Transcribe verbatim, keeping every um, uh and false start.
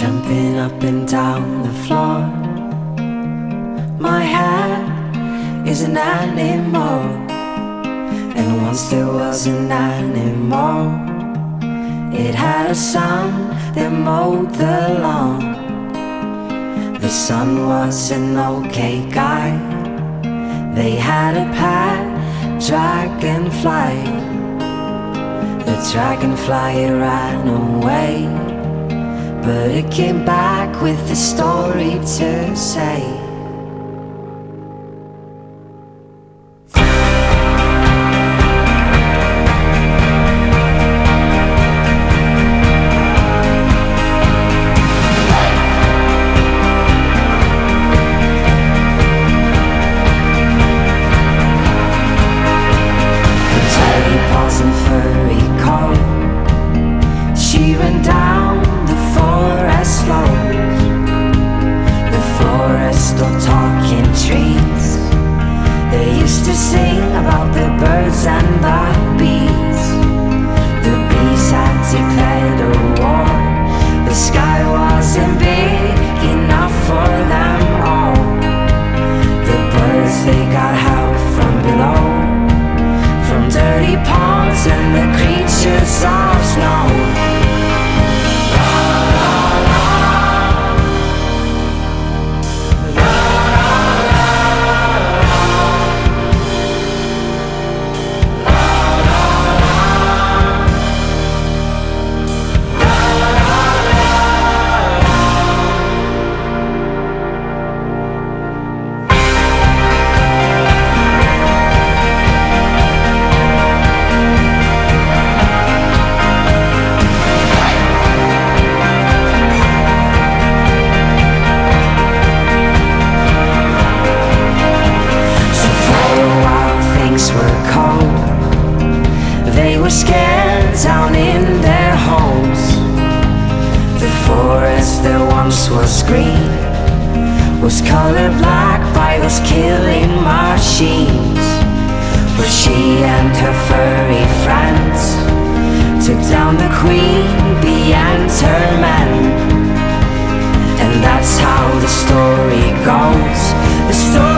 jumping up and down the floor. My head is an animal, and once there was an animal. It had a son that mowed the lawn. The son was an okay guy. They had a pet dragonfly. The dragonfly ran away, but it came back with a story to say. The dirty paws and furry coat, she ran down the forest slopes, the forest of talking trees. They used to sing about the birds and the bees. The bees had declared a war. The sky wasn't big enough for them all. The birds, they got help from below, from dirty paws and the creatures of snow. They were scared down in their homes. The forest that once was green was colored black by those killing machines. But she and her furry friends took down the queen bee and her men. And that's how the story goes. The story